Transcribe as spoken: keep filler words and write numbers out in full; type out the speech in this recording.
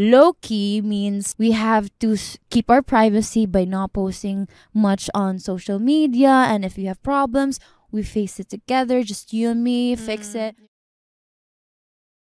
Low-key means we have to keep our privacy by not posting much on social media, and if we have problems, we face it together, just you and me, mm-hmm. fix it.